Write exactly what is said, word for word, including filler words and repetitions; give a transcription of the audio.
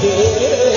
day.